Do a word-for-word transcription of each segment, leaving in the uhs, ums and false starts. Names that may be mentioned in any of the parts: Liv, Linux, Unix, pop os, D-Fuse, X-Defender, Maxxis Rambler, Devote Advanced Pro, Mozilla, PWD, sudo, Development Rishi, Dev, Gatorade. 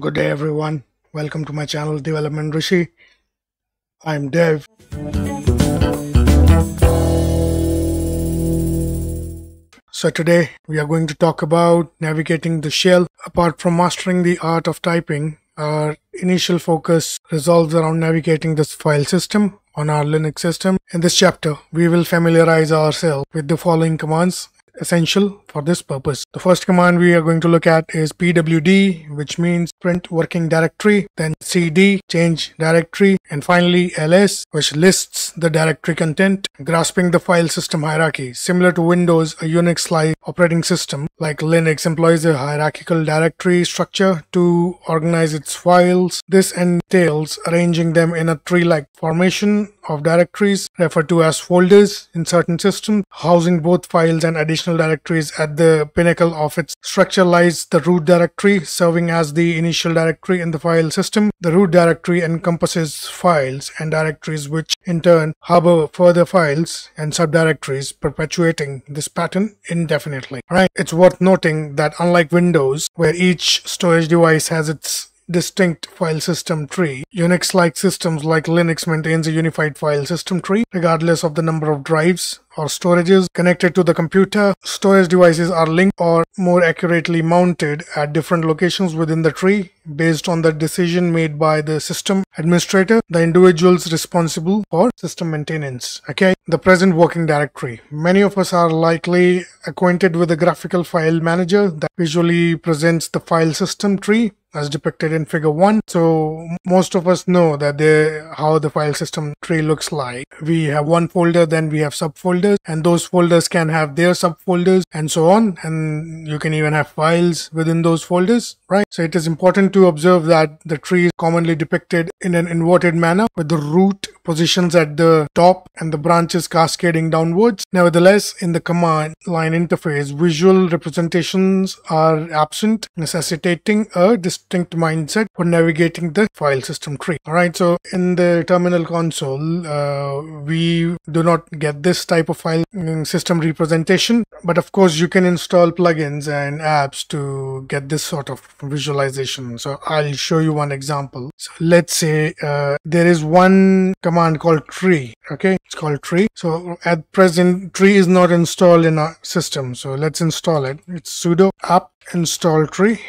Good day everyone, welcome to my channel Development Rishi. I'm Dev. So today we are going to talk about navigating the shell. Apart from mastering the art of typing, our initial focus revolves around navigating this file system on our Linux system. In this chapter, we will familiarize ourselves with the following commands essential for this purpose. The first command we are going to look at is P W D, which means print working directory, then C D, change directory, and finally L S, which lists the directory content. Grasping the file system hierarchy. Similar to Windows, a Unix-like operating system like Linux employs a hierarchical directory structure to organize its files. This entails arranging them in a tree-like formation of directories referred to as folders in certain systems. Housing both files and additional directories at the pinnacle of its structure lies the root directory, serving as the initial directory in the file system. The root directory encompasses files and directories which in turn harbor further files and subdirectories, perpetuating this pattern indefinitely. Right. It's worth noting that unlike Windows, where each storage device has its distinct file system tree, Unix-like systems like Linux maintains a unified file system tree regardless of the number of drives or storages connected to the computer. Storage devices are linked or more accurately mounted at different locations within the tree based on the decision made by the system administrator, the individuals responsible for system maintenance. Okay, the present working directory. Many of us are likely acquainted with the graphical file manager that visually presents the file system tree as depicted in figure one. So most of us know that they, how the file system tree looks like. We have one folder, then we have subfolders, and those folders can have their subfolders and so on, and you can even have files within those folders, right? So it is important to observe that the tree is commonly depicted in an inverted manner, with the root positions at the top and the branches cascading downwards. Nevertheless, in the command line interface, visual representations are absent, necessitating a distinct mindset for navigating the file system tree. Alright, so in the terminal console, uh, we do not get this type of file system representation, but of course you can install plugins and apps to get this sort of visualization. So I'll show you one example. So let's say uh, there is one command called tree. Okay, it's called tree. So at present, tree is not installed in our system. So let's install it. It's sudo apt install tree.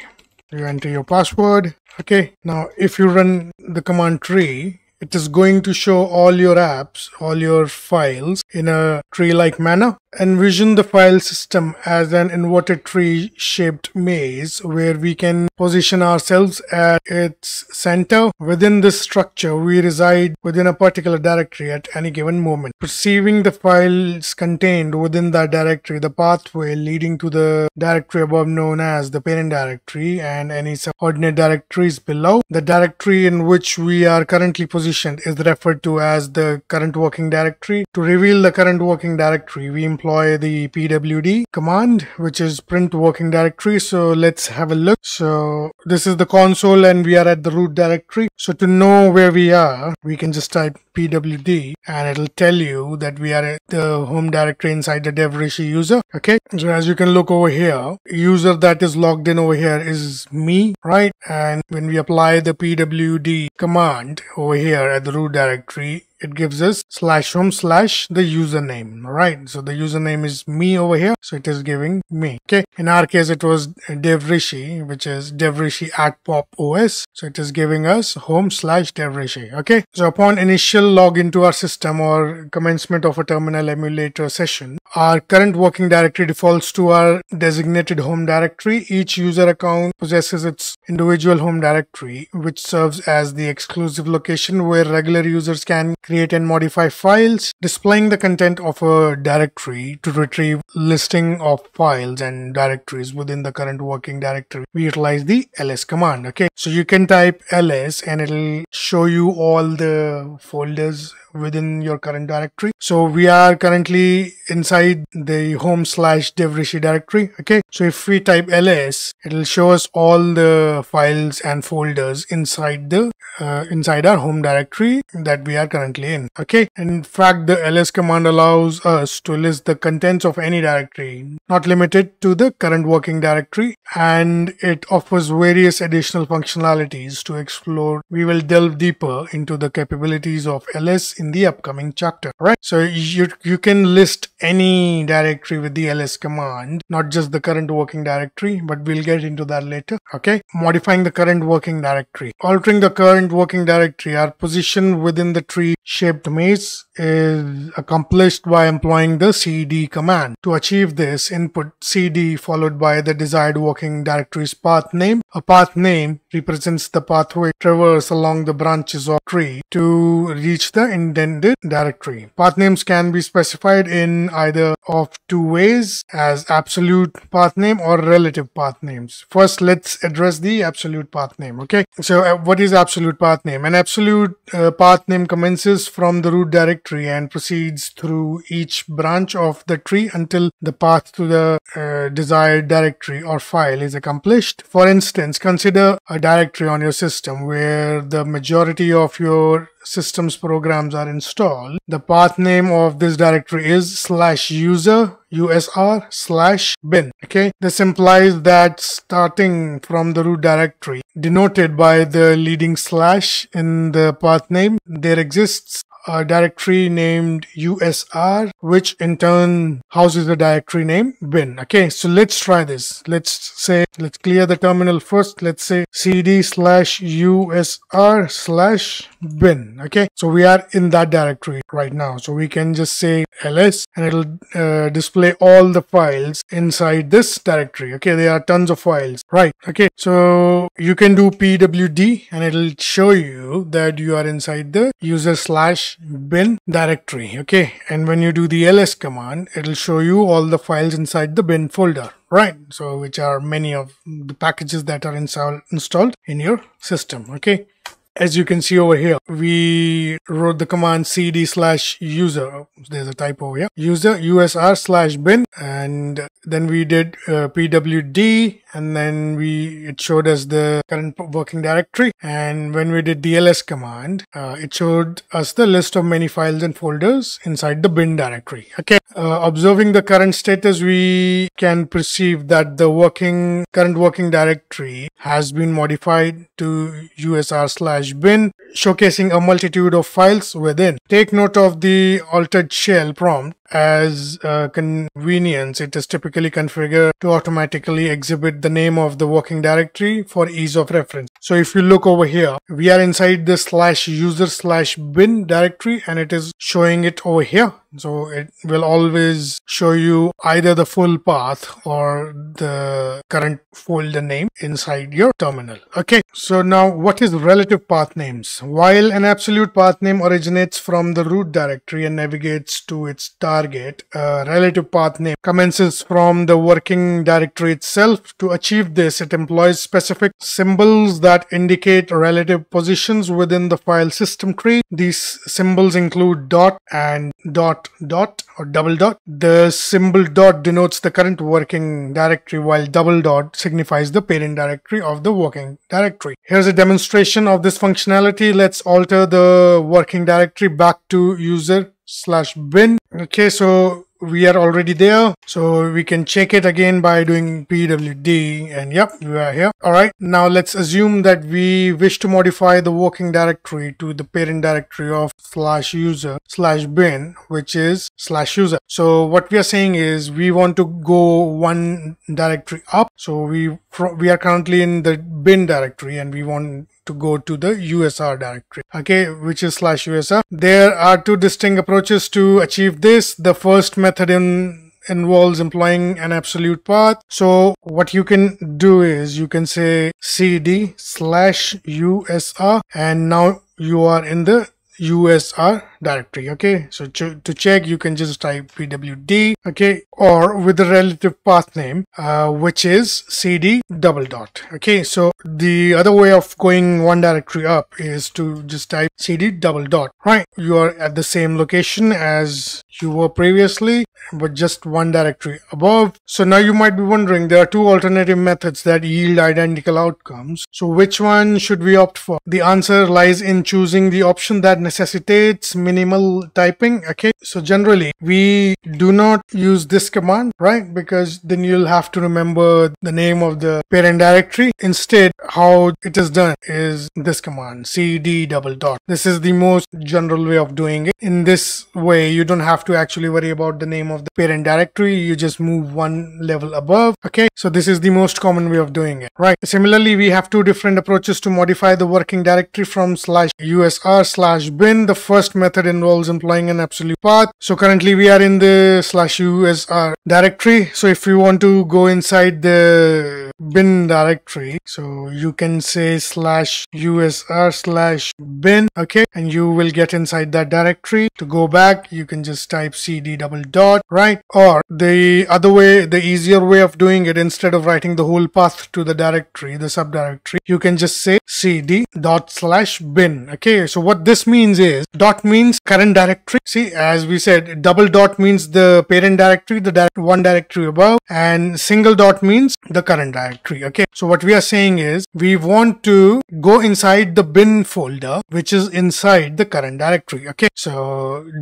You enter your password. Okay, now if you run the command tree, it is going to show all your apps, all your files in a tree-like manner. Envision the file system as an inverted tree-shaped maze where we can position ourselves at its center. Within this structure, we reside within a particular directory at any given moment. Perceiving the files contained within that directory, the pathway leading to the directory above known as the parent directory and any subordinate directories below. The directory in which we are currently positioned is referred to as the current working directory. To reveal the current working directory, we employ the P W D command, which is print working directory. So let's have a look. So this is the console and we are at the root directory. So to know where we are, we can just type P W D and it'll tell you that we are at the home directory inside the Dev Rishi user. Okay, so as you can look over here, user that is logged in over here is me, right? And when we apply the P W D command over here at the root directory, it gives us slash home slash the username. Right, so the username is me over here, so it is giving me. Okay, in our case it was Dev Rishi, which is Dev Rishi at pop os, so it is giving us home slash Dev Rishi. Okay, so upon initial log into our system or commencement of a terminal emulator session, our current working directory defaults to our designated home directory. Each user account possesses its individual home directory, which serves as the exclusive location where regular users can create and modify files. Displaying the content of a directory to retrieve listing of files and directories within the current working directory, we utilize the L S command. Okay, so you can type L S and it'll show you all the folders within your current directory. So we are currently inside the home slash Dev Rishi directory. Okay, so if we type L S, it'll show us all the files and folders inside the uh, inside our home directory that we are currently in. Okay, and in fact the ls command allows us to list the contents of any directory, not limited to the current working directory, and it offers various additional functionalities to explore. We will delve deeper into the capabilities of ls in the upcoming chapter. All right, so you, you can list any directory with the ls command, not just the current working directory, but we'll get into that later. Okay, modifying the current working directory. Altering the current working directory, our position within the tree shaped maze, is accomplished by employing the cd command. To achieve this, input cd followed by the desired working directory's path name. A path name represents the pathway traversed along the branches of tree to reach the intended directory. Path names can be specified in either of two ways, as absolute path name or relative path names. First, let's address the absolute path name. Okay, so uh, what is absolute path name? An absolute uh, path name commences from the root directory and proceeds through each branch of the tree until the path to the uh, desired directory or file is accomplished. For instance, consider a directory on your system where the majority of your system's programs are installed. The path name of this directory is slash user usr slash bin. Okay, this implies that starting from the root directory denoted by the leading slash in the path name, there exists a directory named usr, which in turn houses the directory name bin. Okay, so let's try this. Let's say, let's clear the terminal first. Let's say cd slash usr slash bin. Okay, so we are in that directory right now, so we can just say ls and it'll uh, display all the files inside this directory. Okay, there are tons of files, right? Okay, so you can do pwd and it'll show you that you are inside the user slash bin directory. Okay, and when you do the ls command, it'll show you all the files inside the bin folder, right? So which are many of the packages that are install installed in your system. Okay, as you can see over here, we wrote the command cd slash user, there's a typo here, user usr slash bin, and then we did uh, pwd, and then we it showed us the current working directory. And when we did the ls command, uh, it showed us the list of many files and folders inside the bin directory. Okay, uh, observing the current status, we can perceive that the working current working directory has been modified to usr slash bin, showcasing a multitude of files within. Take note of the altered shell prompt. As uh, convenience, it is typically configured to automatically exhibit the name of the working directory for ease of reference. So if you look over here, we are inside the slash user slash bin directory and it is showing it over here. So it will always show you either the full path or the current folder name inside your terminal. Okay, so now what is relative path names? While an absolute path name originates from the root directory and navigates to its target, a relative path name commences from the working directory itself. To achieve this, it employs specific symbols that indicate relative positions within the file system tree. These symbols include dot and dot dot or double dot. The symbol dot denotes the current working directory, while double dot signifies the parent directory of the working directory. Here's a demonstration of this functionality. Let's alter the working directory back to user slash bin. Okay, so we are already there, so we can check it again by doing pwd, and yep, we are here. All right, now let's assume that we wish to modify the working directory to the parent directory of slash user slash bin, which is slash user. So what we are saying is we want to go one directory up. So we we are currently in the bin directory and we want to go to the usr directory, okay, which is slash usr. There are two distinct approaches to achieve this. The first method in involves employing an absolute path. So what you can do is you can say cd slash usr and now you are in the usr directory. Okay, so ch to check you can just type P W D, okay, or with a relative path name uh, which is cd double dot. Okay, so the other way of going one directory up is to just type cd double dot, right? You are at the same location as you were previously, but just one directory above. So now you might be wondering, there are two alternative methods that yield identical outcomes, so which one should we opt for? The answer lies in choosing the option that necessitates minimal typing. Okay, so generally we do not use this command, right? Because then you'll have to remember the name of the parent directory. Instead, how it is done is this command, cd double dot. This is the most general way of doing it. In this way you don't have to actually worry about the name of the parent directory, you just move one level above. Okay, so this is the most common way of doing it, right? Similarly, we have two different approaches to modify the working directory from slash usr slash bin. The first method involves employing an absolute path. So currently we are in the slash usr directory, so if you want to go inside the bin directory, so you can say slash usr slash bin, okay, and you will get inside that directory. To go back you can just type cd double dot, right? Or the other way, the easier way of doing it, instead of writing the whole path to the directory, the subdirectory, you can just say cd dot slash bin. Okay, so what this means is, dot means current directory. See, as we said, double dot means the parent directory, the direct one directory above, and single dot means the current directory. Okay, so what we are saying is we want to go inside the bin folder, which is inside the current directory. Okay, so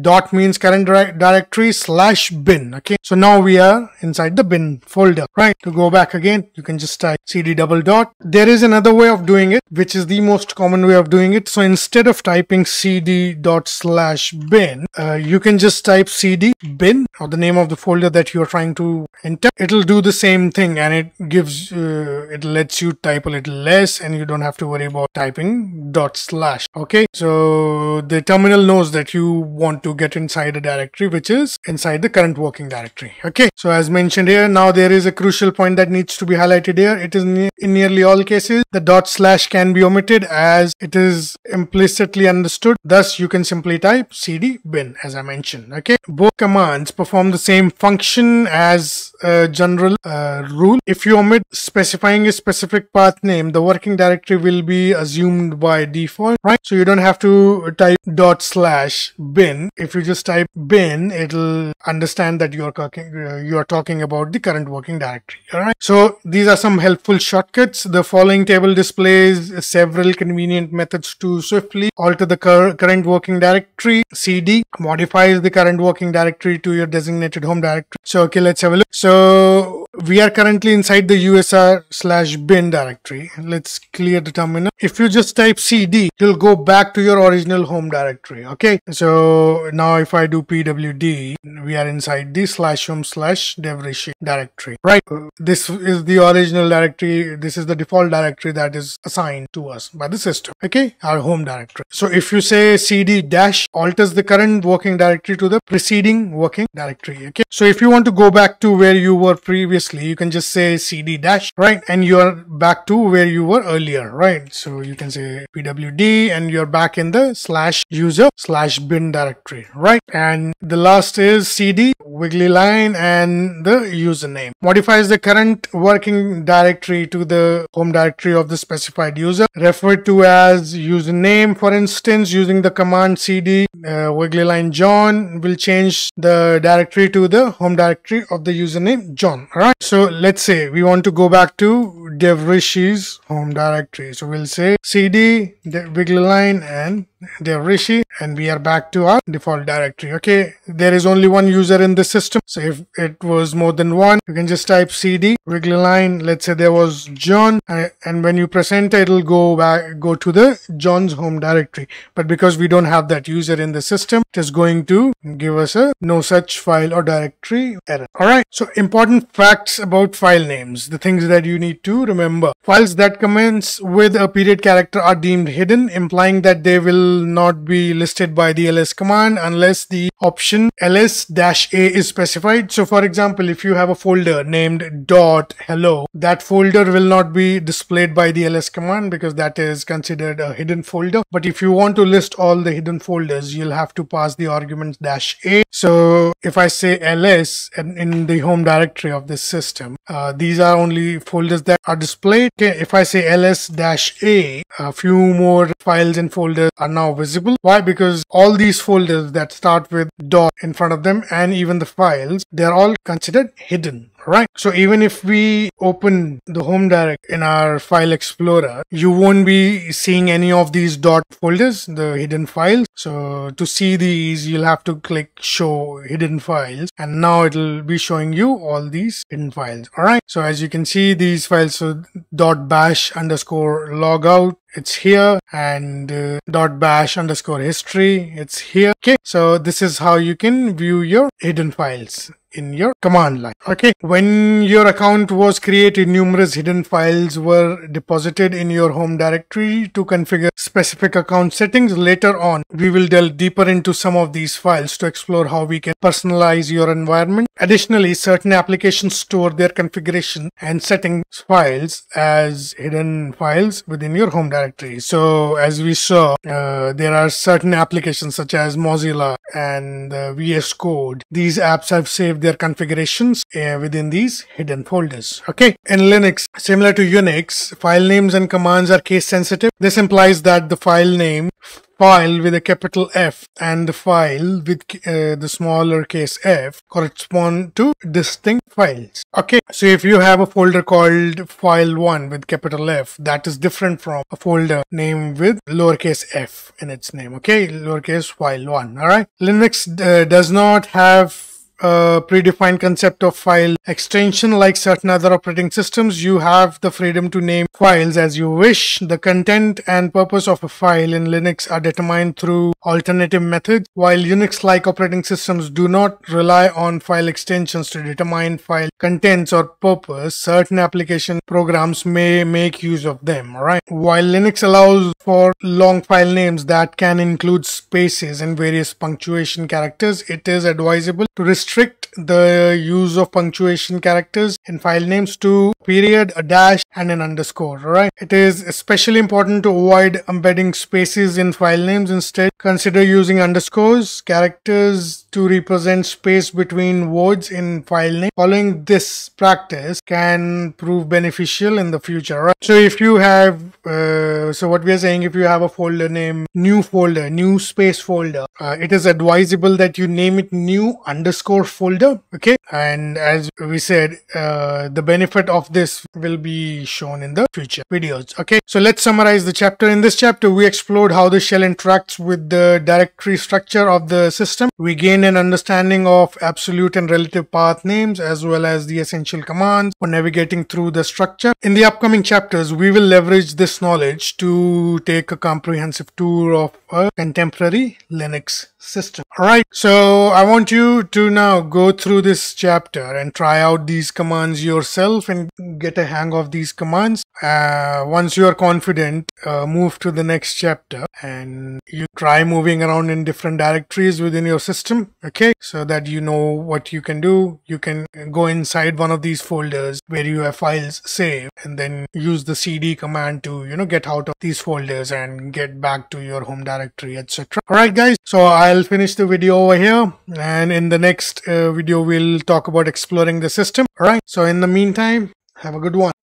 dot means current dire directory slash bin. Okay, so now we are inside the bin folder, right? To go back again, you can just type cd double dot. There is another way of doing it, which is the most common way of doing it. So instead of typing cd dot slash bin, uh, you can just type cd bin, or the name of the folder that you are trying to enter. It'll do the same thing, and it gives uh, it lets you type a little less, and you don't have to worry about typing dot slash. Okay, so the terminal knows that you want to get inside a directory which is inside the current working directory. Okay, so as mentioned here, now there is a crucial point that needs to be highlighted here. It is ne in nearly all cases the dot slash can be omitted as it is implicitly understood. Thus you can simply type cd bin as I mentioned. Okay, both commands perform the same function as a general uh, rule. If you omit specifying a specific path name, the working directory will be assumed by default, right? So you don't have to type dot slash bin. If you just type bin, it'll understand that you're talking uh, you're talking about the current working directory. All right, so these are some helpful shortcuts. The following table displays several convenient methods to swiftly alter the cur current working directory. Cd modifies the current working directory to your designated home directory. So okay, let's have a look. So we are currently inside the usr slash bin directory. Let's clear the terminal. If you just type cd, you'll go back to your original home directory. Okay, so now if I do pwd, we are inside the slash home slash dev rishi directory, right? This is the original directory. This is the default directory that is assigned to us by the system. Okay, our home directory. So if you say cd dash alters the current working directory to the preceding working directory. Okay, so if you want to go back to where you were previously, you can just say cd dash, right, and you are back to where you were earlier, right? So you can say pwd and you're back in the slash user slash bin directory, right? And the last is cd wiggly line and the username. Modifies the current working directory to the home directory of the specified user, referred to as username. For instance, using the command cd uh, wiggly line john will change the directory to the home directory of the username john. All right, so let's say we want to go back to Dev Rishi's home directory, so we'll say cd wiggly line and Dev Rishi, and we are back to our default directory. Okay, there is only one user in the system, so if it was more than one, you can just type cd wiggly line. Let's say there was John, and when you press enter, it'll go back go to the John's home directory, but because we don't have that user in the system, it is going to give us a no such file or directory error. All right, so important fact facts about file names, the things that you need to remember. Files that commence with a period character are deemed hidden, implying that they will not be listed by the ls command unless the option ls-a is specified. So for example, if you have a folder named dot hello, that folder will not be displayed by the ls command because that is considered a hidden folder. But if you want to list all the hidden folders, you'll have to pass the argument dash a. So if I say ls and in the home directory of this system, uh, these are only folders that are displayed. Okay, if I say ls-a, a few more files and folders are now visible. Why? Because all these folders that start with dot in front of them and even the files, they're all considered hidden. Right, so even if we open the home direct in our file explorer, you won't be seeing any of these dot folders, the hidden files. So to see these, you'll have to click show hidden files, and now it'll be showing you all these hidden files. All right, so as you can see, these files, so dot bash underscore logout, it's here, and uh, dot bash underscore history, it's here. Okay, so this is how you can view your hidden files in your command line. Okay, when your account was created, numerous hidden files were deposited in your home directory. To configure specific account settings later on, we will delve deeper into some of these files to explore how we can personalize your environment. Additionally, certain applications store their configuration and settings files as hidden files within your home directory. So as we saw, uh, there are certain applications such as Mozilla and uh, V S Code. These apps have saved their configurations uh, within these hidden folders. Okay, in Linux, similar to Unix, file names and commands are case sensitive. This implies that the file name file with a capital F and the file with uh, the smaller case f correspond to distinct files. Okay, so if you have a folder called file one with capital F, that is different from a folder name with lowercase f in its name. Okay, lowercase file one. All right, Linux uh, does not have a predefined concept of file extension. Like certain other operating systems, you have the freedom to name files as you wish. The content and purpose of a file in Linux are determined through alternative methods. While Unix-like operating systems do not rely on file extensions to determine file contents or purpose, certain application programs may make use of them. Right? While Linux allows for long file names that can include spaces and various punctuation characters, it is advisable to restrict restrict the use of punctuation characters in file names to period, a dash, and an underscore. Right? It is especially important to avoid embedding spaces in file names. Instead, consider using underscores, characters to represent space between words in file name. Following this practice can prove beneficial in the future. Right? So if you have, uh, so what we are saying, if you have a folder name, new folder, new space folder, uh, it is advisable that you name it new underscore folder. Okay, and as we said, uh, the benefit of this will be shown in the future videos. Okay, so let's summarize the chapter. In this chapter, we explored how the shell interacts with the directory structure of the system. We gained an understanding of absolute and relative path names, as well as the essential commands for navigating through the structure. In the upcoming chapters, we will leverage this knowledge to take a comprehensive tour of a contemporary Linux system. All right, so I want you to now go through this chapter and try out these commands yourself and get a hang of these commands. Uh, once you are confident, uh, move to the next chapter and you try moving around in different directories within your system. Okay, so that you know what you can do. You can go inside one of these folders where you have files saved and then use the cd command to, you know, get out of these folders and get back to your home directory, et cetera. All right, guys, so I'll finish the video over here, and in the next uh, video we'll talk about exploring the system. All right, so in the meantime, have a good one.